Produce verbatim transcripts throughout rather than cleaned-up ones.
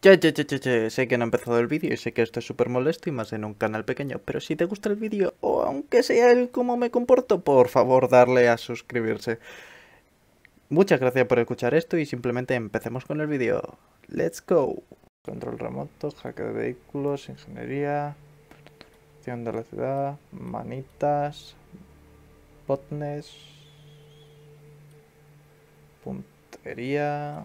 Ya, ya, ya, ya, ya, sé que no ha empezado el vídeo y sé que esto es súper molesto y más en un canal pequeño, pero si te gusta el vídeo o aunque sea el cómo me comporto, por favor darle a suscribirse. Muchas gracias por escuchar esto y simplemente empecemos con el vídeo. Let's go. Control remoto, hackeo de vehículos, ingeniería, protección de la ciudad, manitas, botnets, puntería...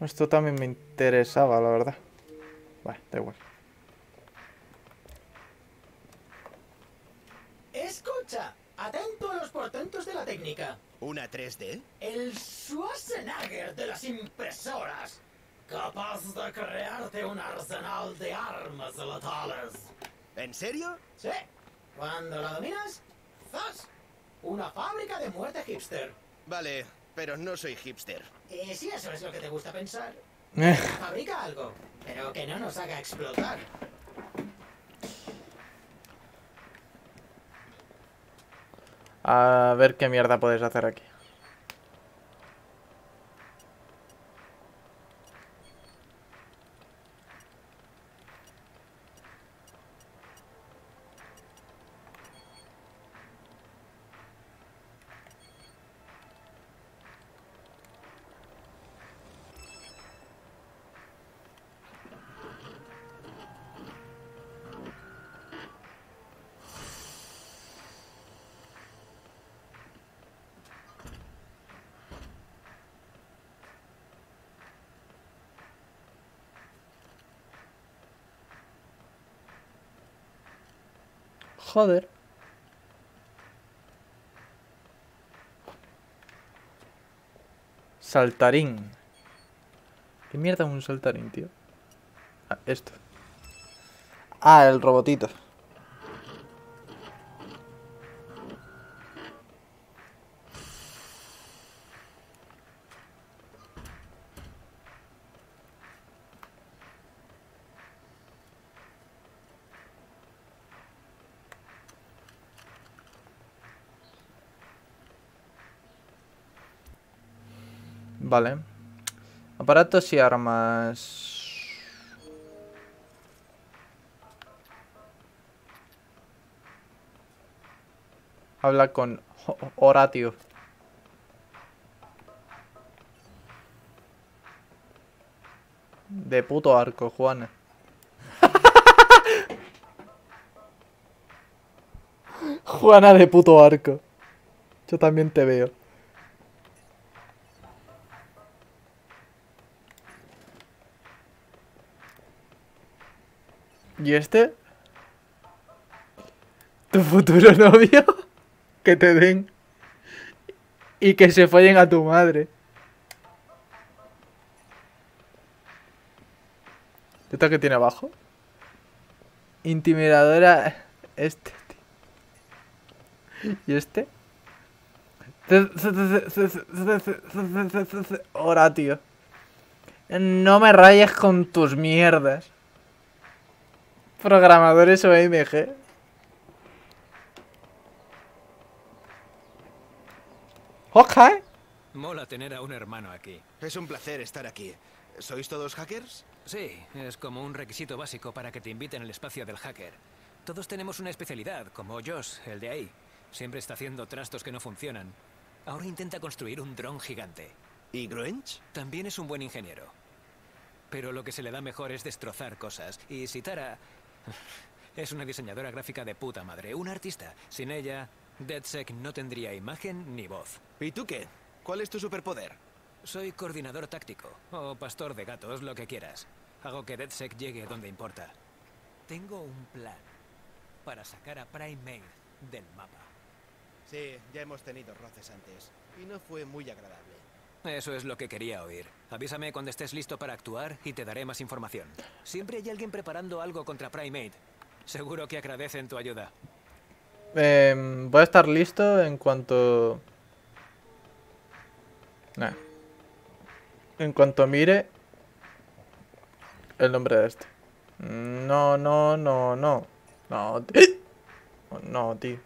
Esto también me interesaba, la verdad. Bueno, da igual. Escucha, atento a los portentos de la técnica. ¿Una tres D? El Schwarzenegger de las impresoras. Capaz de crearte un arsenal de armas letales. ¿En serio? Sí. Cuando la dominas, ¡zas! Una fábrica de muerte hipster. Vale. Pero no soy hipster. Eh, si eso es lo que te gusta pensar. Fabrica algo, pero que no nos haga explotar. A ver qué mierda puedes hacer aquí. Joder. Saltarín. ¿Qué mierda es un saltarín, tío? Ah, esto. Ah, el robotito. Vale. Aparatos y armas. Habla con Horatio. De puto arco, Juana. Juana de puto arco. Yo también te veo. ¿Y este? ¿Tu futuro novio? Que te den. Y que se follen a tu madre. ¿Esto que tiene abajo? Intimidadora. Este. ¿Y este? Ahora, tío. No me rayes con tus mierdas. Programadores O M G. Ok. Mola tener a un hermano aquí. Es un placer estar aquí. ¿Sois todos hackers? Sí, es como un requisito básico para que te inviten al espacio del hacker. Todos tenemos una especialidad, como Josh, el de ahí. Siempre está haciendo trastos que no funcionan. Ahora intenta construir un dron gigante. ¿Y Grunge? También es un buen ingeniero. Pero lo que se le da mejor es destrozar cosas. Y Sitara... es una diseñadora gráfica de puta madre, una artista. Sin ella, DedSec no tendría imagen ni voz. ¿Y tú qué? ¿Cuál es tu superpoder? Soy coordinador táctico, o pastor de gatos, lo que quieras. Hago que DedSec llegue donde importa. Tengo un plan para sacar a PrimeMain del mapa. Sí, ya hemos tenido roces antes, y no fue muy agradable. Eso es lo que quería oír. Avísame cuando estés listo para actuar y te daré más información. Siempre hay alguien preparando algo contra PrimeMain. Seguro que agradecen tu ayuda. Eh, voy a estar listo en cuanto... Nah. En cuanto mire el nombre de este. No, no, no, no. No, tío. No, tío.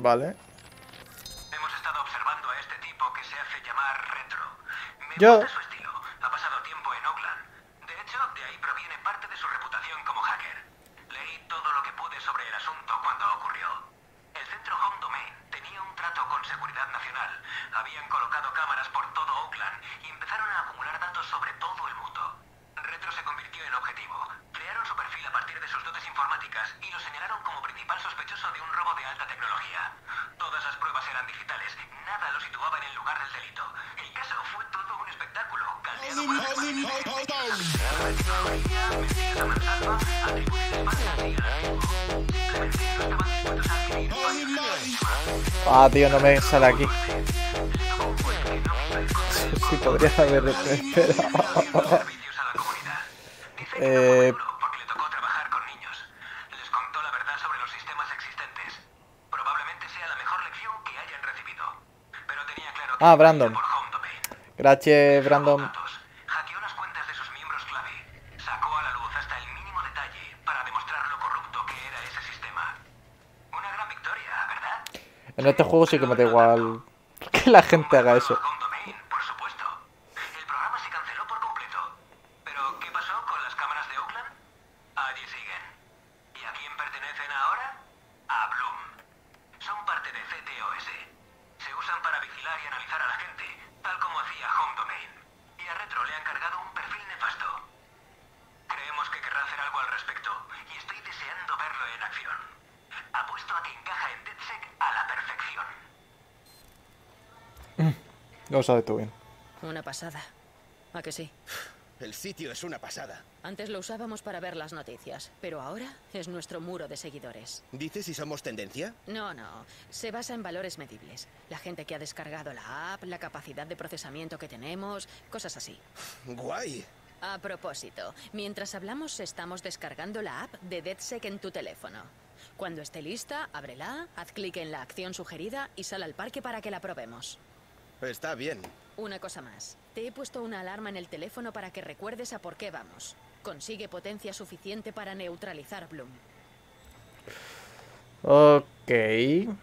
Vale. Hemos estado observando a este tipo que se hace llamar Retro. Me Yo... gusta su estilo. Ha pasado tiempo en Oakland. De hecho, de ahí proviene parte de su reputación como hacker. Leí todo lo que pude sobre el asunto cuando ocurrió. El centro Home Domain tenía un trato con seguridad nacional. Habían colocado cámaras por todo Oakland y empezaron a acumular datos sobre todo el mundo. Retro se convirtió en objetivo. Crearon su perfil a partir de sus dotes informáticas y lo señalaron como principal sospechoso de un robo de alta tecnología. Todas las pruebas eran digitales, nada lo situaba en el lugar del delito. El caso fue todo un espectáculo, caldeado por las imágenes. Ah, tío, no me sale aquí. Si podría haber esperado. Eh... Ah, Brandon. Gracias, Brandon. Hackeó las cuentas de sus miembros clave. Sacó a la luz hasta el mínimo detalle para demostrar lo corrupto que era ese sistema. Una gran victoria, ¿verdad? En este juego sí que me da igual que la gente haga eso. Para vigilar y analizar a la gente, tal como hacía Home Domain. Y a Retro le han cargado un perfil nefasto. Lo sabes tú bien. Una pasada. ¿A que sí? El sitio es una pasada. Antes lo usábamos para ver las noticias, pero ahora es nuestro muro de seguidores. ¿Dices si somos tendencia? No, no. Se basa en valores medibles. La gente que ha descargado la app, la capacidad de procesamiento que tenemos, cosas así. Guay. A propósito, mientras hablamos estamos descargando la app de DedSec en tu teléfono. Cuando esté lista, ábrela, haz clic en la acción sugerida y sal al parque para que la probemos. Está bien. Una cosa más. Te he puesto una alarma en el teléfono para que recuerdes a por qué vamos. Consigue potencia suficiente para neutralizar Bloom. Ok.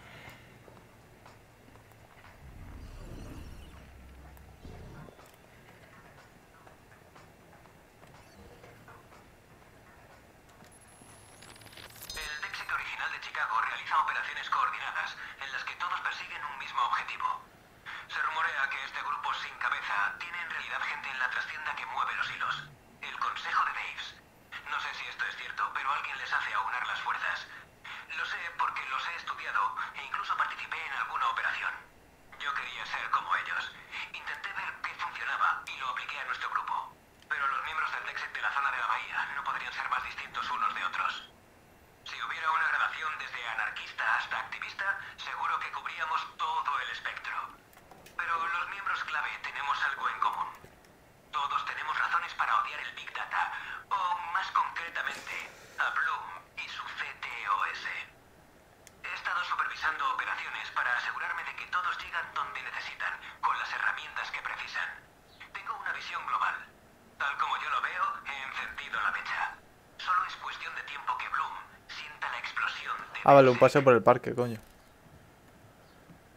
Ah, vale, un paseo por el parque, coño.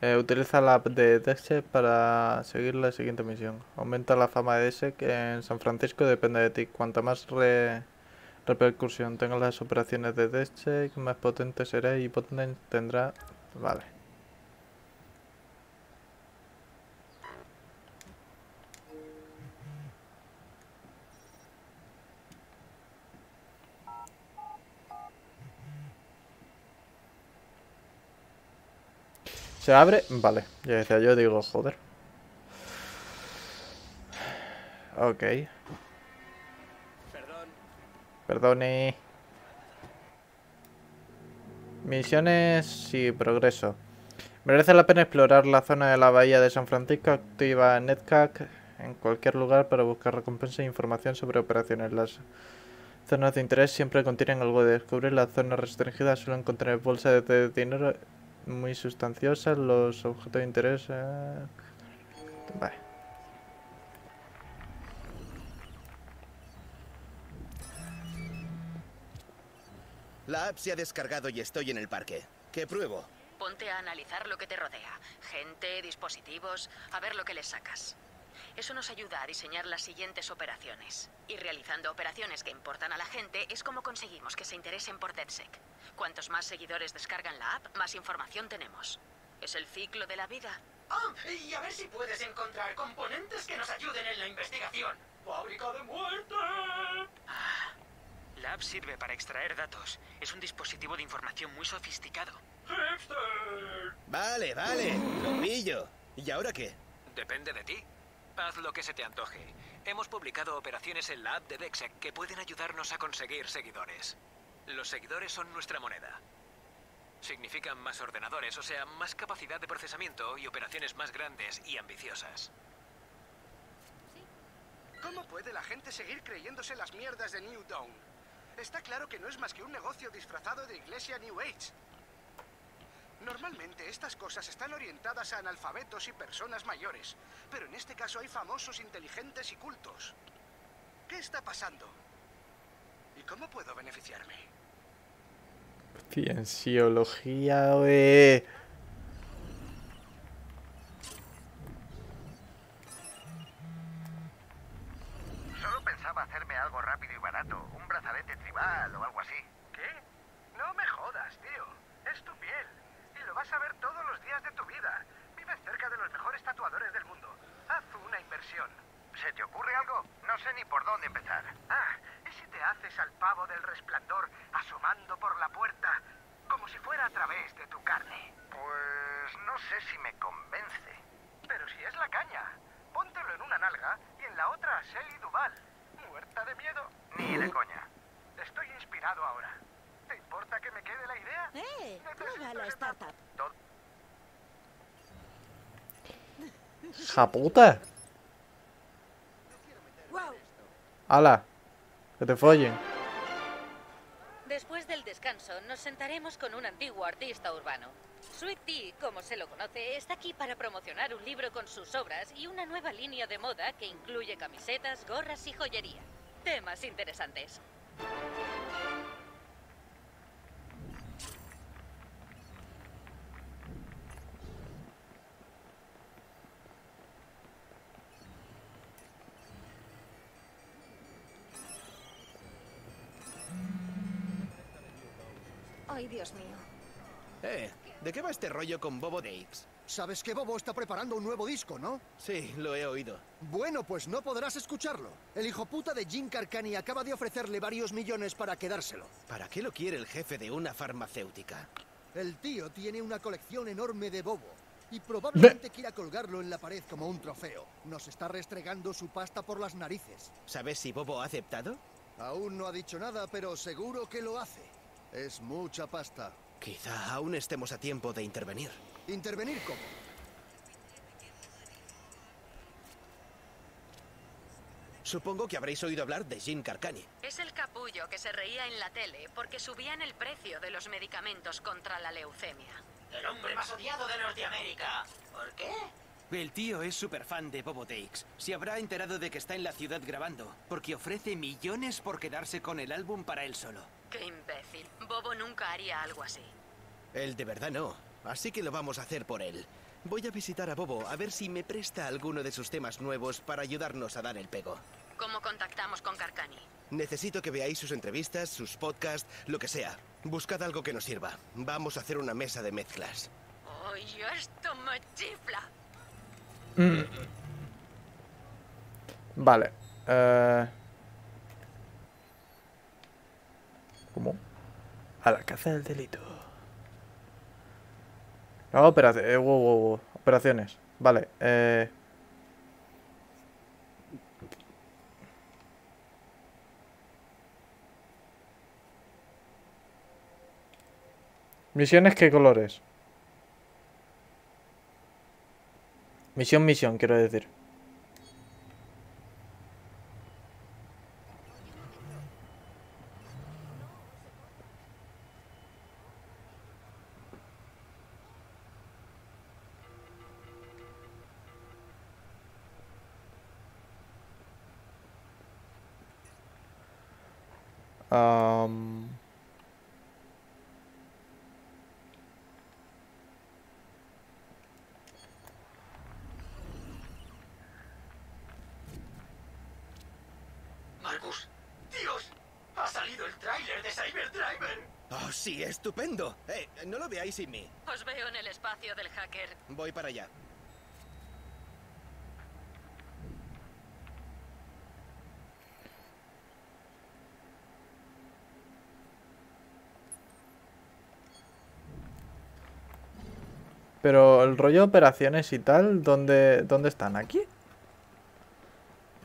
Eh, utiliza la app de DedSec para seguir la siguiente misión. Aumenta la fama de DedSec en San Francisco, depende de ti. Cuanta más re repercusión tengan las operaciones de DedSec, más potente será y potente tendrá... Vale. ¿Se abre? Vale, ya decía yo, digo, joder. Ok. Perdón. Perdone. Misiones y progreso. Merece la pena explorar la zona de la bahía de San Francisco. Activa NETCAC en cualquier lugar para buscar recompensa e información sobre operaciones. Las zonas de interés siempre contienen algo de descubrir. Las zonas restringidas suelen contener bolsas de dinero muy sustanciosas, los objetos de interés... Eh... Vale. La app se ha descargado y estoy en el parque. ¿Qué pruebo? Ponte a analizar lo que te rodea. Gente, dispositivos, a ver lo que les sacas. Eso nos ayuda a diseñar las siguientes operaciones. Y realizando operaciones que importan a la gente es como conseguimos que se interesen por DedSec. Cuantos más seguidores descargan la app, más información tenemos. Es el ciclo de la vida. Ah, y a ver si puedes encontrar componentes que nos ayuden en la investigación. ¡Fábrica de muerte! Ah, la app sirve para extraer datos. Es un dispositivo de información muy sofisticado. ¡Hipster! Vale, vale. Lo pillo. ¿Y ahora qué? Depende de ti. Haz lo que se te antoje. Hemos publicado operaciones en la app de DedSec que pueden ayudarnos a conseguir seguidores. Los seguidores son nuestra moneda. Significan más ordenadores, o sea, más capacidad de procesamiento y operaciones más grandes y ambiciosas. ¿Cómo puede la gente seguir creyéndose las mierdas de New Dawn? Está claro que no es más que un negocio disfrazado de iglesia New Age. Normalmente estas cosas están orientadas a analfabetos y personas mayores, pero en este caso hay famosos inteligentes y cultos. ¿Qué está pasando? ¿Y cómo puedo beneficiarme? Cienciología, wey. Solo pensaba hacerme algo rápido y barato, un brazalete tribal o algo así. ¿Qué? No me jodas, tío. Es tu piel. Vas a ver todos los días de tu vida. Vives cerca de los mejores tatuadores del mundo. Haz una inversión. ¿Se te ocurre algo? No sé ni por dónde empezar. Ah, ¿y si te haces al pavo del resplandor asomando por la puerta como si fuera a través de tu carne? Pues no sé si me convence. Pero si es la caña. Póntelo en una nalga y en la otra a Shelly Duvall. ¿Muerta de miedo? Ni de coña. Estoy inspirado ahora. ¿Te importa que me quede la idea? ¡Eh! ¡Prueba la startup! ¡Japuta! ¡Wow! ¡Hala! ¡Que te follen! Después del descanso, nos sentaremos con un antiguo artista urbano. Sweet Tea, como se lo conoce, está aquí para promocionar un libro con sus obras y una nueva línea de moda que incluye camisetas, gorras y joyería. Temas interesantes. Ay, Dios mío. Eh, ¿de qué va este rollo con Bobo Dakes? Sabes que Bobo está preparando un nuevo disco, ¿no? Sí, lo he oído. Bueno, pues no podrás escucharlo. El hijo puta de Jim Carcani acaba de ofrecerle varios millones para quedárselo. ¿Para qué lo quiere el jefe de una farmacéutica? El tío tiene una colección enorme de Bobo y probablemente quiera colgarlo en la pared como un trofeo. Nos está restregando su pasta por las narices. ¿Sabes si Bobo ha aceptado? Aún no ha dicho nada, pero seguro que lo hace. Es mucha pasta. Quizá aún estemos a tiempo de intervenir. ¿Intervenir cómo? Supongo que habréis oído hablar de Jim Carcani. Es el capullo que se reía en la tele porque subían el precio de los medicamentos contra la leucemia. El hombre más odiado de Norteamérica. ¿Por qué? El tío es súper fan de Bobo Dakes. Se habrá enterado de que está en la ciudad grabando, porque ofrece millones por quedarse con el álbum para él solo. ¡Qué imbécil! Bobo nunca haría algo así. Él de verdad no, así que lo vamos a hacer por él. Voy a visitar a Bobo a ver si me presta alguno de sus temas nuevos para ayudarnos a dar el pego. ¿Cómo contactamos con Carcani? Necesito que veáis sus entrevistas, sus podcasts, lo que sea. Buscad algo que nos sirva. Vamos a hacer una mesa de mezclas. ¡Oye, esto me chifla! Mm. Vale. Uh... ¿Cómo? A la caza del delito. No, operaciones. Eh, wow, wow, wow. Operaciones. Vale. Eh... Misiones, ¿qué colores? Misión, misión, quiero decir. Um... ¡Oh, sí! ¡Estupendo! Eh, no lo veáis sin mí. Os veo en el espacio del hacker. Voy para allá. Pero el rollo de operaciones y tal, ¿dónde, dónde están? ¿Aquí?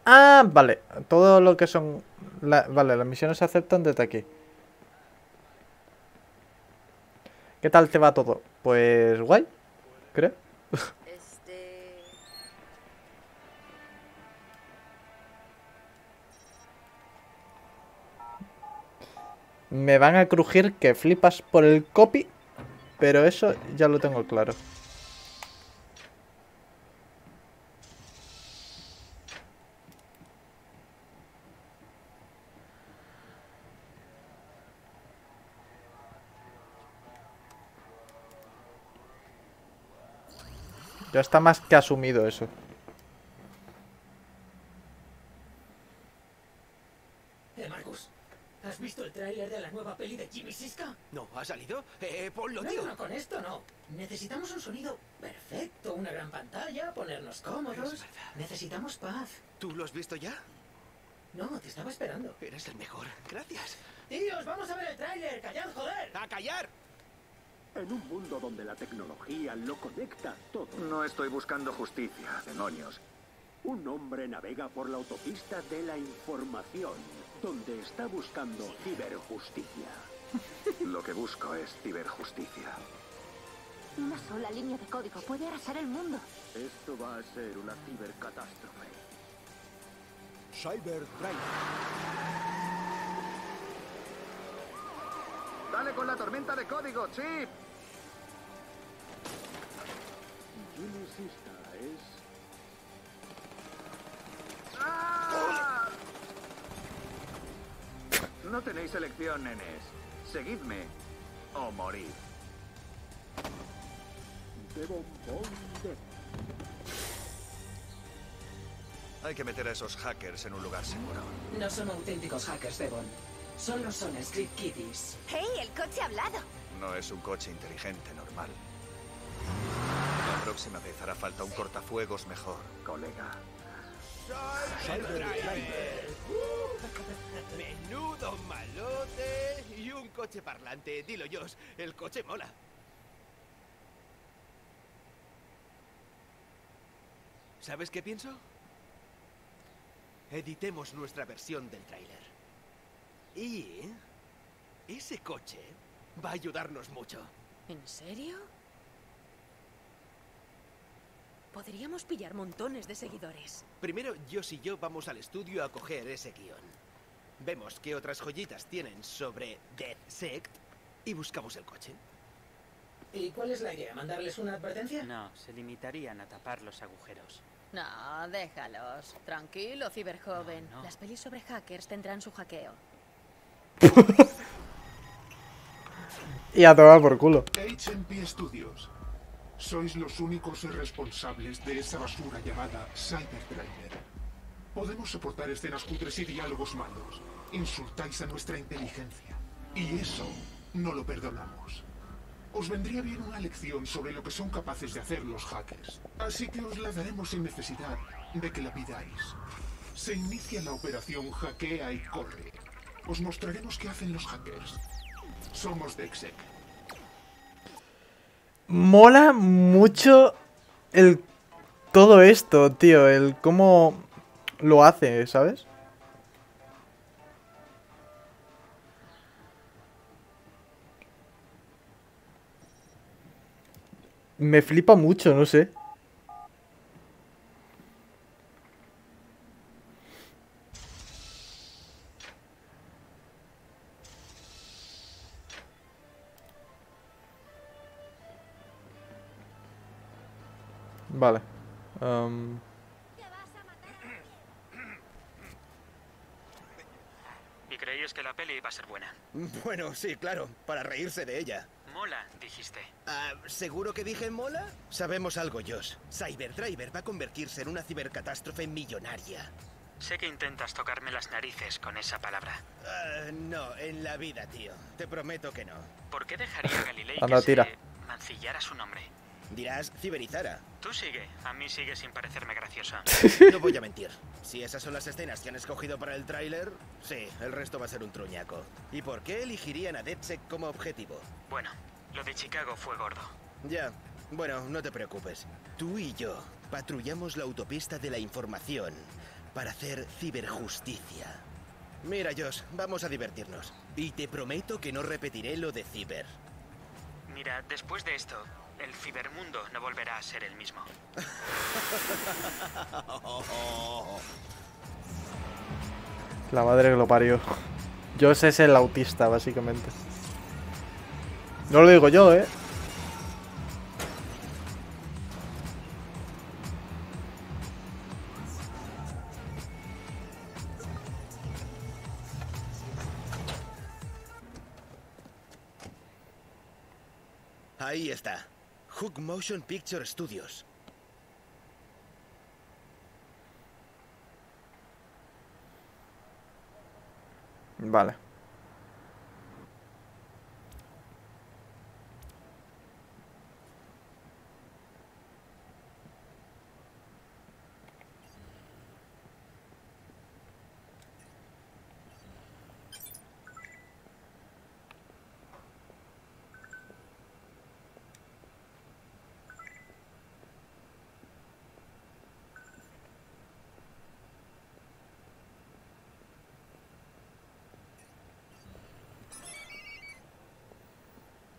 Ah, vale. Todo lo que son... La, vale, las misiones se aceptan desde aquí. ¿Qué tal te va todo? Pues guay, creo. Este... Me van a crujir que flipas por el copy, pero eso ya lo tengo claro. Ya está más que asumido eso. Eh, Marcus, ¿has visto el tráiler de la nueva peli de Jimmy Siska? No, ¿ha salido? Eh, Paul, lo digo. No, no, con esto no. Necesitamos un sonido perfecto, una gran pantalla, ponernos cómodos. Necesitamos paz. ¿Tú lo has visto ya? No, te estaba esperando. Eres el mejor, gracias. Tíos, vamos a ver el tráiler, callad, joder. ¡A callar! En un mundo donde la tecnología lo conecta todo. No estoy buscando justicia, demonios. Un hombre navega por la autopista de la información, donde está buscando ciberjusticia. Lo que busco es ciberjusticia. Una sola línea de código puede arrasar el mundo. Esto va a ser una cibercatástrofe. Cyber Trainer. ¡Dale con la tormenta de código, Chip! Yo no insista, es... ¡Ah! No tenéis elección, nenes. Seguidme o morid. Devon, Devon. Hay que meter a esos hackers en un lugar seguro. No son auténticos hackers, Devon. Solo son script kiddies. ¡Hey, el coche ha hablado! No es un coche inteligente normal. La próxima vez hará falta un cortafuegos mejor, colega. Cyberdriver. Uh, menudo malote y un coche parlante. Dilo, Josh, el coche mola. ¿Sabes qué pienso? Editemos nuestra versión del tráiler. Y ese coche va a ayudarnos mucho. ¿En serio? Podríamos pillar montones de seguidores. Primero, Josh y yo vamos al estudio a coger ese guión. Vemos qué otras joyitas tienen sobre DedSec y buscamos el coche. ¿Y cuál es la idea? ¿Mandarles una advertencia? No, se limitarían a tapar los agujeros. No, déjalos. Tranquilo, ciberjoven. No, no. Las pelis sobre hackers tendrán su hackeo. Y a tomar por culo. H M P Studios. Sois los únicos responsables de esa basura llamada Cyberdriver. Podemos soportar escenas cutres y diálogos malos. Insultáis a nuestra inteligencia. Y eso no lo perdonamos. Os vendría bien una lección sobre lo que son capaces de hacer los hackers. Así que os la daremos sin necesidad de que la pidáis. Se inicia la operación Hackea y Corre. Os mostraremos qué hacen los hackers. Somos DedSec. Mola mucho el todo esto, tío, el cómo lo hace, ¿sabes? Me flipa mucho, no sé. Vale. Um... ¿Y creéis que la peli va a ser buena? Bueno, sí, claro, para reírse de ella. Mola, dijiste. Ah, ¿seguro que dije mola? Sabemos algo, Josh. Cyberdriver va a convertirse en una cibercatástrofe millonaria. Sé que intentas tocarme las narices con esa palabra. Uh, no, en la vida, tío. Te prometo que no. ¿Por qué dejaría a Galilei que se mancillara su nombre? Dirás ciberizara. Tú sigue, a mí sigue sin parecerme gracioso. No voy a mentir. Si esas son las escenas que han escogido para el tráiler, sí, el resto va a ser un truñaco. ¿Y por qué elegirían a DedSec como objetivo? Bueno, lo de Chicago fue gordo. Ya, bueno, no te preocupes. Tú y yo patrullamos la autopista de la información para hacer ciberjusticia. Mira, Josh, vamos a divertirnos. Y te prometo que no repetiré lo de ciber. Mira, después de esto... el cibermundo no volverá a ser el mismo. La madre que lo parió. Josh es el autista, básicamente. No lo digo yo, ¿eh? Ahí está. Hook Motion Picture Studios. Vale.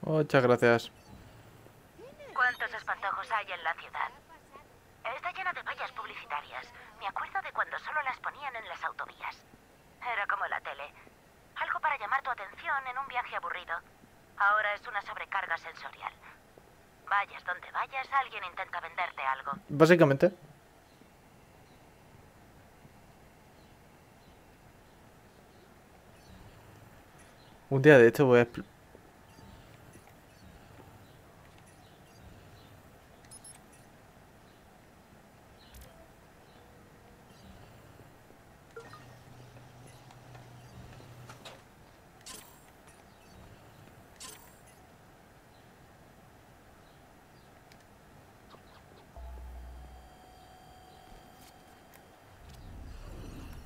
Muchas gracias. ¿Cuántos espantojos hay en la ciudad? Está llena de vallas publicitarias. Me acuerdo de cuando solo las ponían en las autovías. Era como la tele. Algo para llamar tu atención en un viaje aburrido. Ahora es una sobrecarga sensorial. Vayas donde vayas, alguien intenta venderte algo. Básicamente. Un día de esto voy a...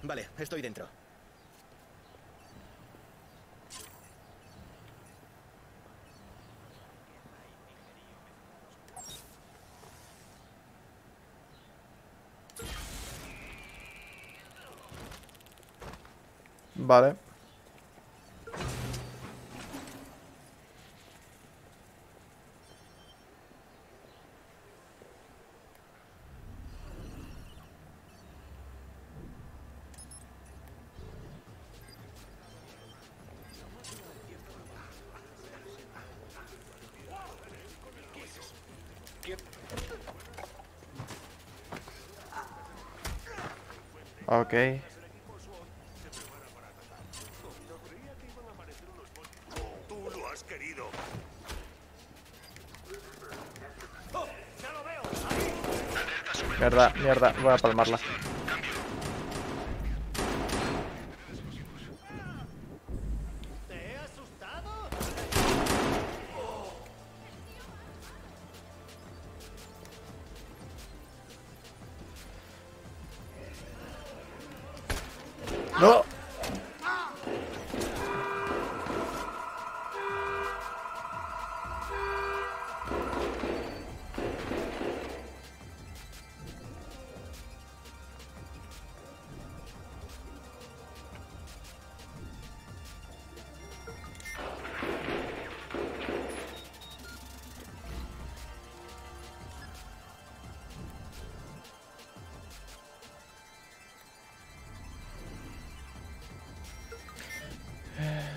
Vale, estoy dentro. Vale. Okay. Tú lo has querido. Mierda, mierda, voy a palmarla.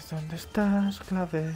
¿Dónde estás, clave?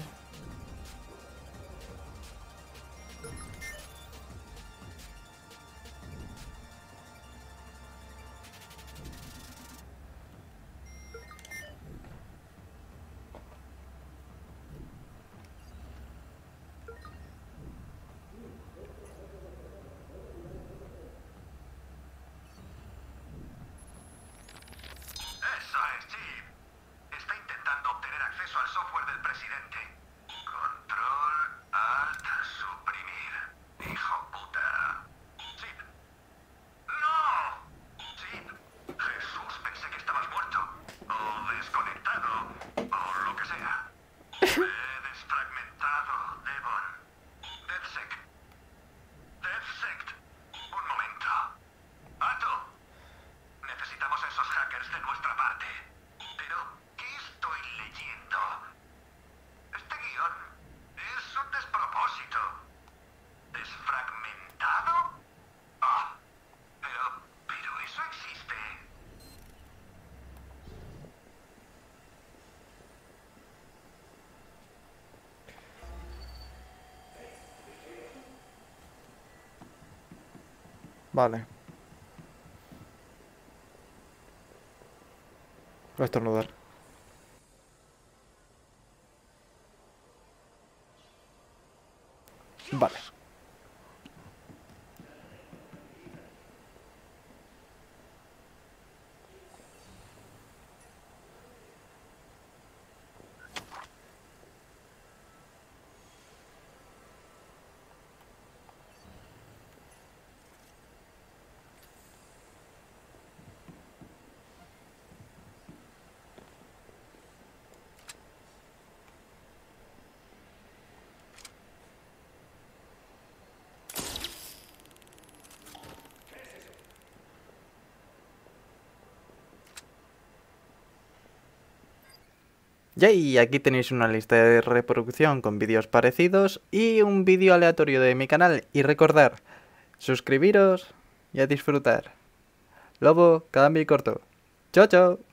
Vale. Voy a estornudar. Vale. Y aquí tenéis una lista de reproducción con vídeos parecidos y un vídeo aleatorio de mi canal. Y recordar, suscribiros y a disfrutar. Lobo, cambio y corto. Chao, chao.